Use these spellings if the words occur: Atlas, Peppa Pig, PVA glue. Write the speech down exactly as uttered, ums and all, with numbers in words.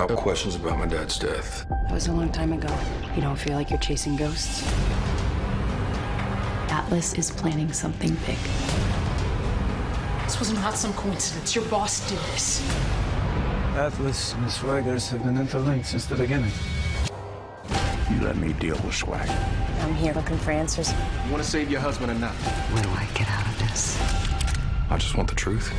I have questions about my dad's death. It was a long time ago. You don't feel like you're chasing ghosts? Atlas is planning something big. This was not some coincidence. Your boss did this. Atlas and the Swaggers have been interlinked since the beginning. You let me deal with Swag. I'm here looking for answers. You want to save your husband or not? Where do I get out of this? I just want the truth.